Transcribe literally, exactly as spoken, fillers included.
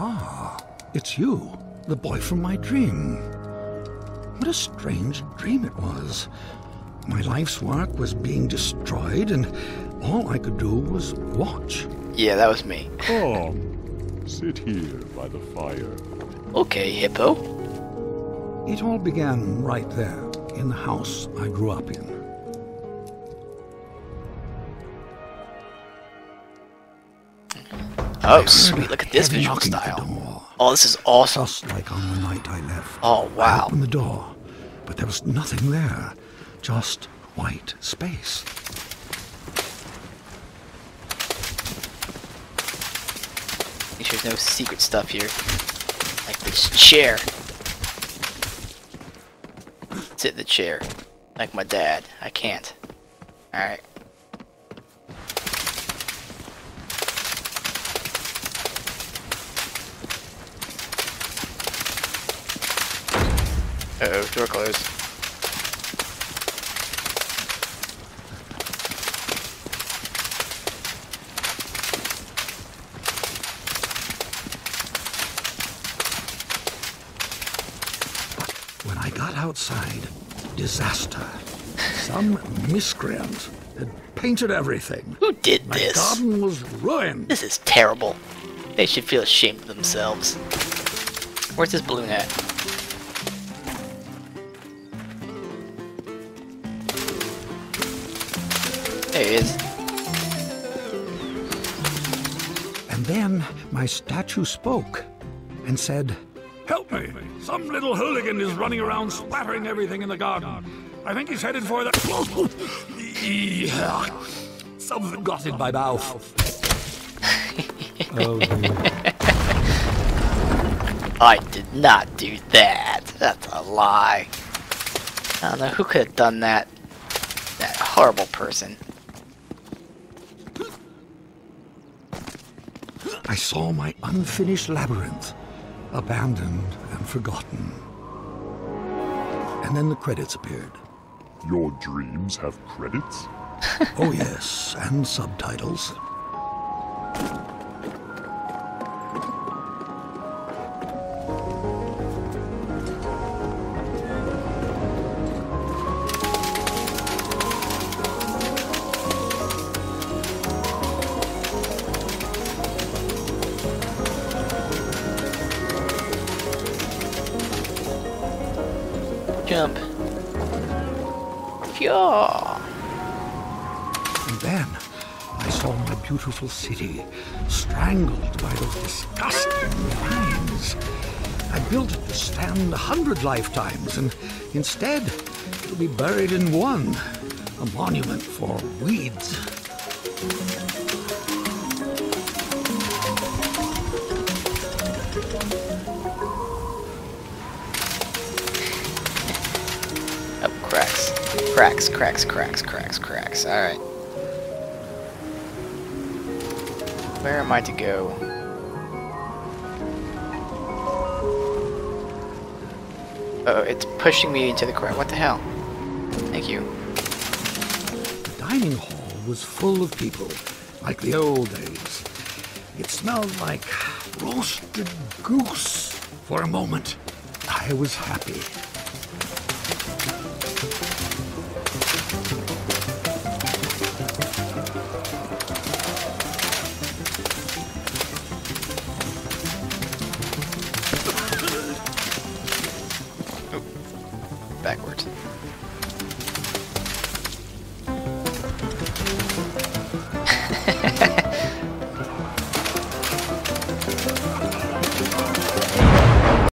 Ah, it's you, the boy from my dream. What a strange dream it was. My life's work was being destroyed, and all I could do was watch. Yeah, that was me. Calm. Sit here by the fire. Okay, Hippo. It all began right there, in the house I grew up in. Oh, sweet. Look at this visual style. Oh, this is awesome. Just like on the night I left. Oh, wow. I opened the door, but there was nothing there. Just white space. Make sure there's no secret stuff here. Like this chair. Sit in the chair. Like my dad. I can't. Alright. Uh-oh, door closed. When I got outside, disaster. Some miscreant had painted everything. Who did My this? My garden was ruined. This is terrible. They should feel ashamed of themselves. Where's this balloon at? There it is. And then my statue spoke and said, "Help me! Some little hooligan is running around splattering everything in the garden. I think he's headed for the... Something got in my mouth." Oh, I did not do that. That's a lie. I don't know who could have done that. That horrible person. I saw my unfinished labyrinth, abandoned and forgotten. And then the credits appeared. Your dreams have credits? Oh yes, and subtitles. Jump. Yeah. And then I saw my beautiful city strangled by those disgusting vines. I built it to stand a hundred lifetimes, and instead it'll be buried in one, a monument for weeds. Cracks, cracks, cracks, cracks, cracks. Alright. Where am I to go? Uh oh, it's pushing me into the crowd. What the hell? Thank you. The dining hall was full of people, like the old days. It smelled like roasted goose. For a moment, I was happy.